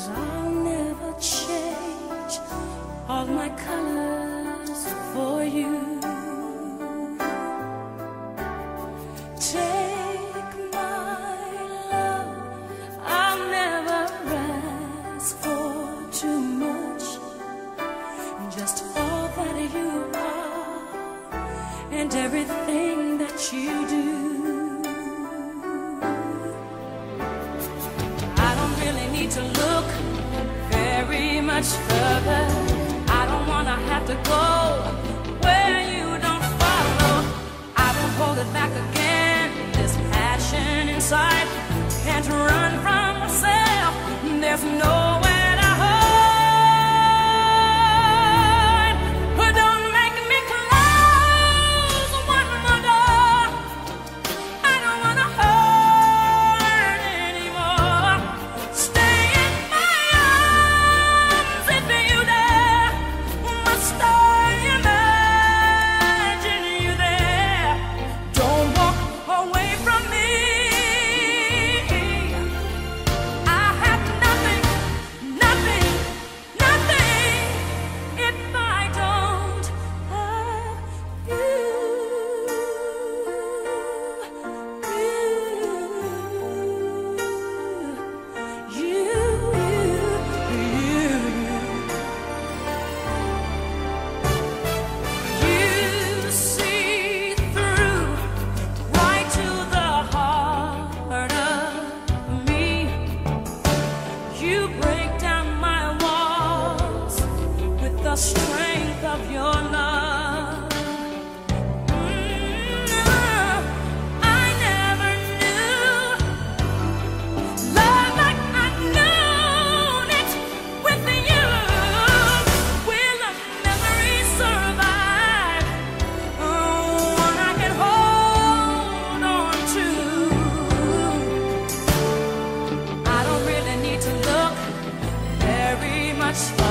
'Cause I'll never change all my colors for you. Take my love, I'll never ask for too much. Just all that you are and everything that you do. To look very much further, I don't wanna have to go where you don't follow. I won't hold it back again, this passion inside, can't run from myself, there's nowhere to hide. But don't make me close one more door, I don't wanna hurt anymore. Strength of your love. I never knew love like I've known it with you. Will the memory survive? Oh, one I can hold on to. I don't really need to look very much further.